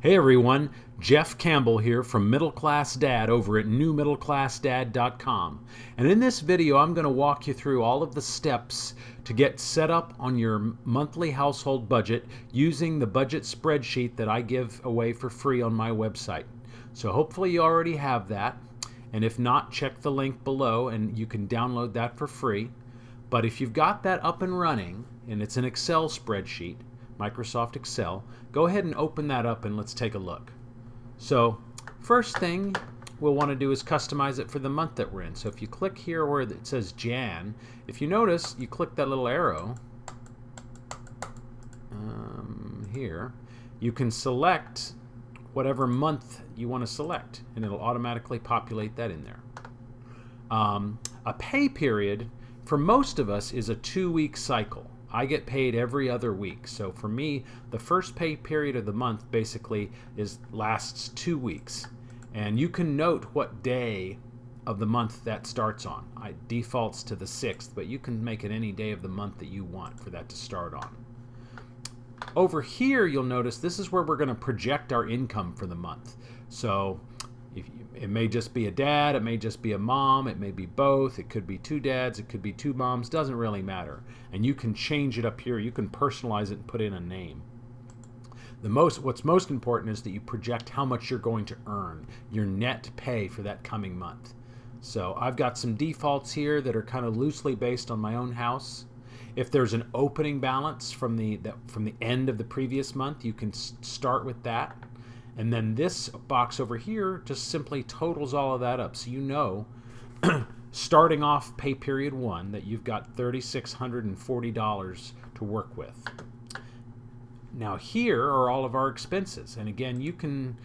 Hey everyone, Jeff Campbell here from Middle Class Dad over at newmiddleclassdad.com. And in this video, I'm going to walk you through all of the steps to get set up on your monthly household budget using the budget spreadsheet that I give away for free on my website. So hopefully you already have that. And if not, check the link below and you can download that for free. But if you've got that up and running, and it's an Excel spreadsheet, Microsoft Excel, go ahead and open that up and let's take a look. So first thing we'll want to do is customize it for the month that we're in. So if you click here where it says Jan, if you notice, you click that little arrow here, you can select whatever month you want to select and it'll automatically populate that in there. A pay period for most of us is a 2-week cycle. I get paid every other week, so for me the first pay period of the month basically lasts 2 weeks, and you can note what day of the month that starts on. It defaults to the 6th, but you can make it any day of the month that you want for that to start on. Over here you'll notice this is where we're going to project our income for the month. So it may just be a dad, it may just be a mom, it may be both, it could be 2 dads, it could be 2 moms, doesn't really matter. And you can change it up here, you can personalize it and put in a name. What's most important is that you project how much you're going to earn, your net pay for that coming month. So I've got some defaults here that are kind of loosely based on my own house. If there's an opening balance from the end of the previous month, you can start with that. And then this box over here just simply totals all of that up. So you know, starting off pay period 1, that you've got $3,640 to work with. Now here are all of our expenses. And again, you can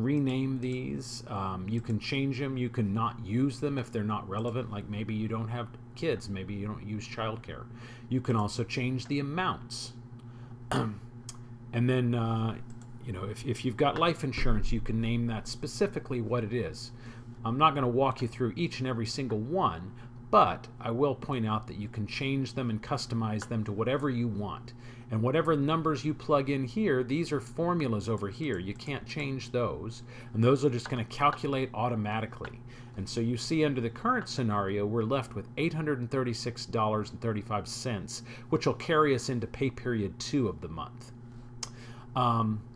rename these, you can change them, you can not use them if they're not relevant, like maybe you don't have kids, maybe you don't use childcare. You can also change the amounts. And then you know, if you've got life insurance, you can name that specifically what it is. I'm not going to walk you through each and every single one, but I will point out that you can change them and customize them to whatever you want. And whatever numbers you plug in here, these are formulas over here. You can't change those. And those are just going to calculate automatically. And so you see under the current scenario, we're left with $836.35, which will carry us into pay period 2 of the month.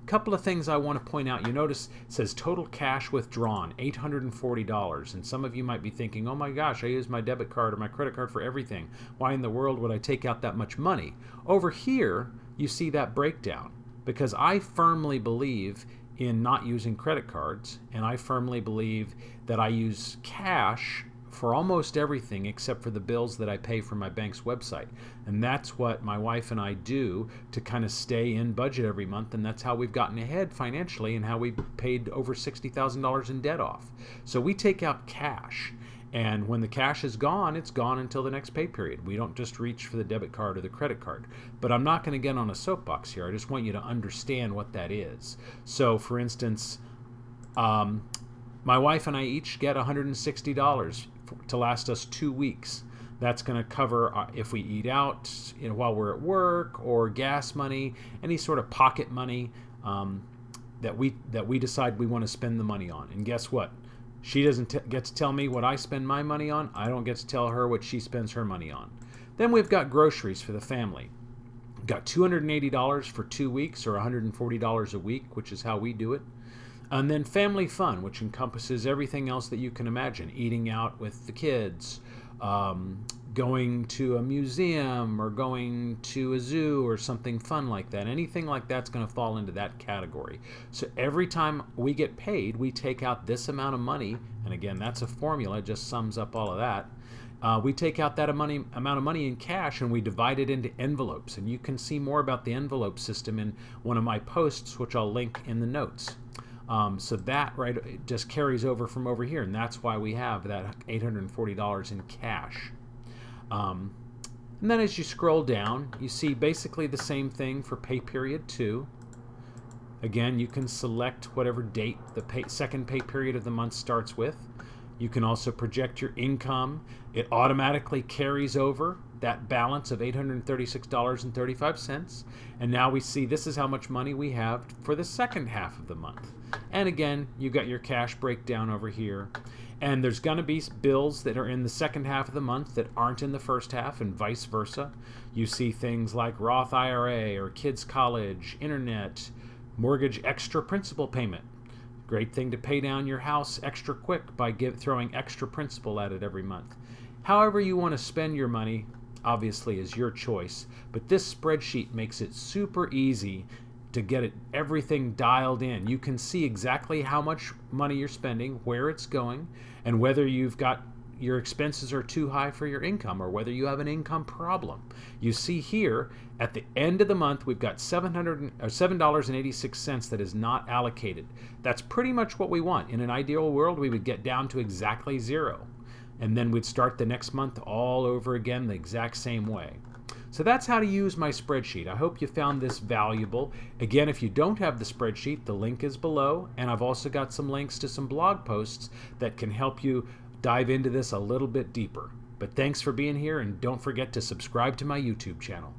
Couple of things I want to point out. You notice it says total cash withdrawn, $840. And some of you might be thinking, oh my gosh, I use my debit card or my credit card for everything. Why in the world would I take out that much money? Over here, you see that breakdown because I firmly believe in not using credit cards, and I firmly believe that I use cash for almost everything except for the bills that I pay from my bank's website. And that's what my wife and I do to kind of stay in budget every month, and that's how we've gotten ahead financially and how we paid over $60,000 in debt off. So we take out cash, and when the cash is gone, it's gone until the next pay period. We don't just reach for the debit card or the credit card. But I'm not going to get on a soapbox here. I just want you to understand what that is. So for instance, my wife and I each get $160 to last us 2 weeks. That's going to cover if we eat out, you know, while we're at work, or gas money, any sort of pocket money that we decide we want to spend the money on. And guess what? She doesn't get to tell me what I spend my money on. I don't get to tell her what she spends her money on. Then we've got groceries for the family. We've got $280 for 2 weeks, or $140 a week, which is how we do it. And then family fun, which encompasses everything else that you can imagine. Eating out with the kids, going to a museum, or going to a zoo, or something fun like that. Anything like that's going to fall into that category. So every time we get paid, we take out this amount of money. And again, that's a formula, just sums up all of that. We take out that amount of money in cash, and we divide it into envelopes. And you can see more about the envelope system in one of my posts, which I'll link in the notes. So that right just carries over from over here, and that's why we have that $840 in cash. And then as you scroll down, you see basically the same thing for pay period 2. Again, you can select whatever date the second pay period of the month starts with. You can also project your income. It automatically carries over that balance of $836.35, and now we see this is how much money we have for the second half of the month. And again, you got your cash breakdown over here, and there's going to be bills that are in the second half of the month that aren't in the first half, and vice versa. You see things like Roth IRA or kids' college, internet, mortgage extra principal payment. Great thing to pay down your house extra quick by throwing extra principal at it every month. However you want to spend your money, obviously, is your choice, but this spreadsheet makes it super easy to get everything dialed in. You can see exactly how much money you're spending, where it's going, and whether you've got your expenses are too high for your income or whether you have an income problem. You see here at the end of the month we've got $7.86 that is not allocated. That's pretty much what we want. In an ideal world we would get down to exactly zero, and then we'd start the next month all over again the exact same way. So that's how to use my spreadsheet. I hope you found this valuable. Again, if you don't have the spreadsheet, the link is below, and I've also got some links to some blog posts that can help you dive into this a little bit deeper. But thanks for being here, and don't forget to subscribe to my YouTube channel.